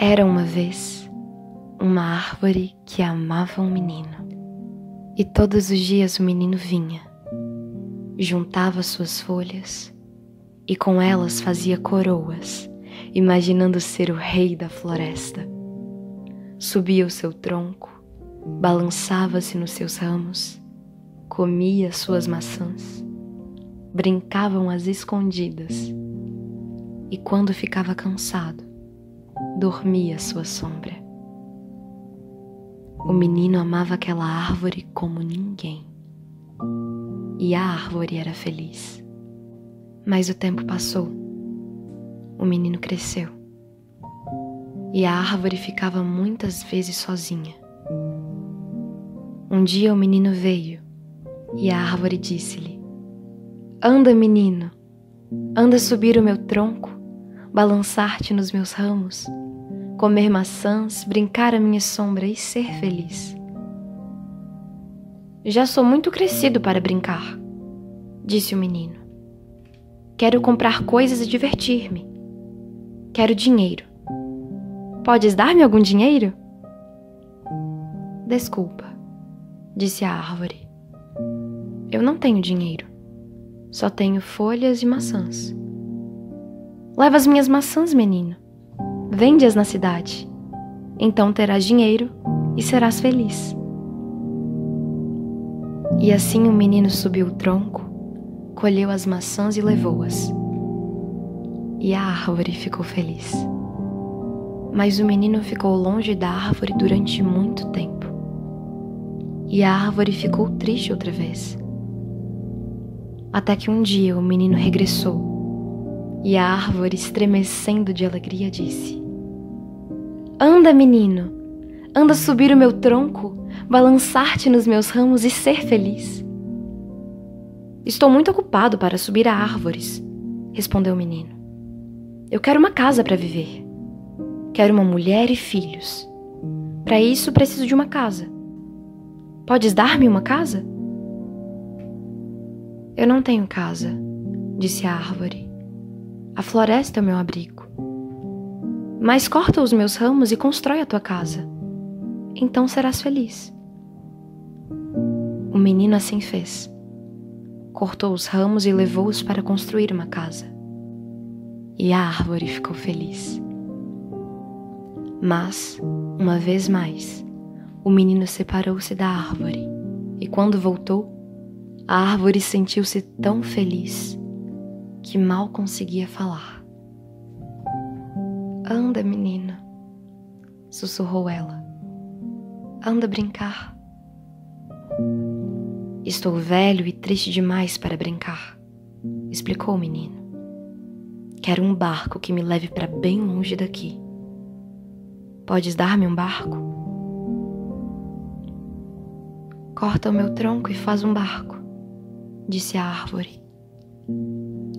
Era uma vez uma árvore que amava um menino. E todos os dias o menino vinha, juntava suas folhas e com elas fazia coroas, imaginando ser o rei da floresta. Subia o seu tronco, balançava-se nos seus ramos, comia suas maçãs, brincavam às escondidas e quando ficava cansado, dormia sua sombra. O menino amava aquela árvore como ninguém. E a árvore era feliz. Mas o tempo passou. O menino cresceu. E a árvore ficava muitas vezes sozinha. Um dia o menino veio e a árvore disse-lhe: "Anda, menino, anda subir o meu tronco, balançar-te nos meus ramos, comer maçãs, brincar à minha sombra e ser feliz." "Já sou muito crescido para brincar", disse o menino. "Quero comprar coisas e divertir-me. Quero dinheiro. Podes dar-me algum dinheiro?" "Desculpa", disse a árvore. "Eu não tenho dinheiro. Só tenho folhas e maçãs." "Leva as minhas maçãs, menino. Vende-as na cidade. Então terás dinheiro e serás feliz." E assim o menino subiu o tronco, colheu as maçãs e levou-as. E a árvore ficou feliz. Mas o menino ficou longe da árvore durante muito tempo. E a árvore ficou triste outra vez. Até que um dia o menino regressou. E a árvore, estremecendo de alegria, disse: "Anda, menino, anda subir o meu tronco, balançar-te nos meus ramos e ser feliz." "Estou muito ocupado para subir a árvores", respondeu o menino. "Eu quero uma casa para viver. Quero uma mulher e filhos. Para isso preciso de uma casa. Podes dar-me uma casa?" "Eu não tenho casa", disse a árvore. "A floresta é o meu abrigo." "Mas corta os meus ramos e constrói a tua casa. Então serás feliz." O menino assim fez. Cortou os ramos e levou-os para construir uma casa. E a árvore ficou feliz. Mas, uma vez mais, o menino separou-se da árvore. E quando voltou, a árvore sentiu-se tão feliz que mal conseguia falar. "Anda, menina", sussurrou ela. "Anda brincar." "Estou velho e triste demais para brincar", explicou o menino. "Quero um barco que me leve para bem longe daqui. Podes dar-me um barco?" "Corta o meu tronco e faz um barco", disse a árvore.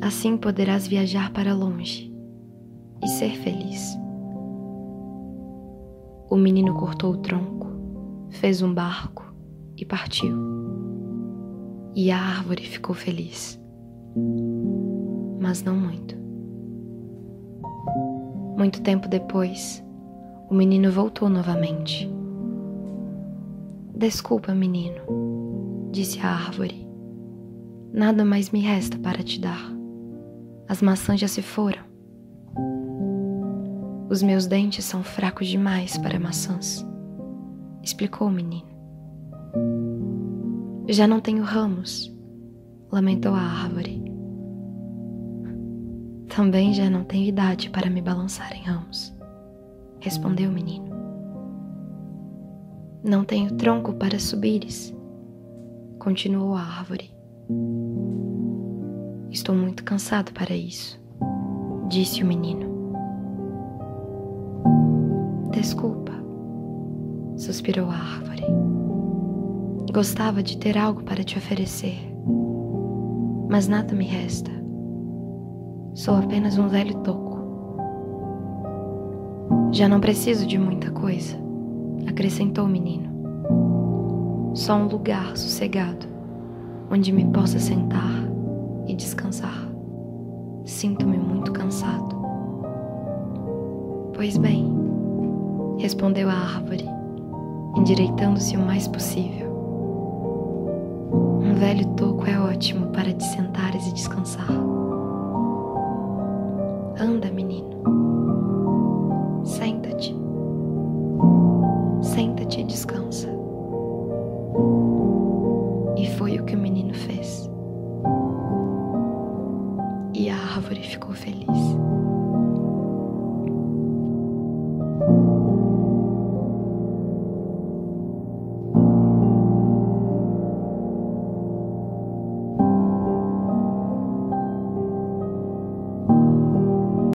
"Assim poderás viajar para longe e ser feliz." O menino cortou o tronco, fez um barco e partiu. E a árvore ficou feliz, mas não muito. Muito tempo depois, o menino voltou novamente. "Desculpa, menino", disse a árvore. "Nada mais me resta para te dar. As maçãs já se foram. Os meus dentes são fracos demais para maçãs", explicou o menino. "Já não tenho ramos", lamentou a árvore. "Também já não tenho idade para me balançar em ramos", respondeu o menino. "Não tenho tronco para subires", continuou a árvore. "Estou muito cansado para isso", disse o menino. "Desculpa", suspirou a árvore. "Gostava de ter algo para te oferecer, mas nada me resta. Sou apenas um velho toco. Já não preciso de muita coisa", acrescentou o menino. "Só um lugar sossegado, onde me possa sentar e descansar. Sinto-me muito cansado." "Pois bem", respondeu a árvore, endireitando-se o mais possível. Um velho toco é ótimo para te sentares e descansar. Anda, menino, senta-te. Senta-te e descansa. E foi o que o menino fez. E a árvore ficou feliz.